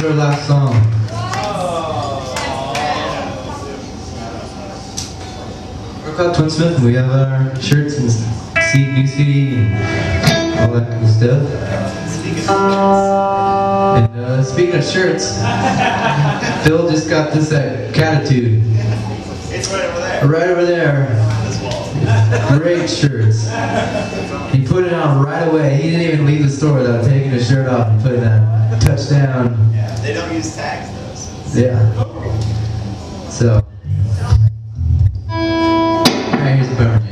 your last song? We're called Twinsmith. We have our shirts and CD and all that cool stuff. And speaking of shirts, Phil just got this at Catitude. It's right over there. Right over there. Great shirts. He put it on right away. He didn't even leave the store without taking his shirt off and putting it on. Touchdown. Yeah, they don't use tags though. So yeah. So. Alright, here's a bummer jam.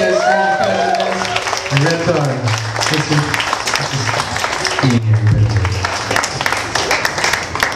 Real time. This is being here.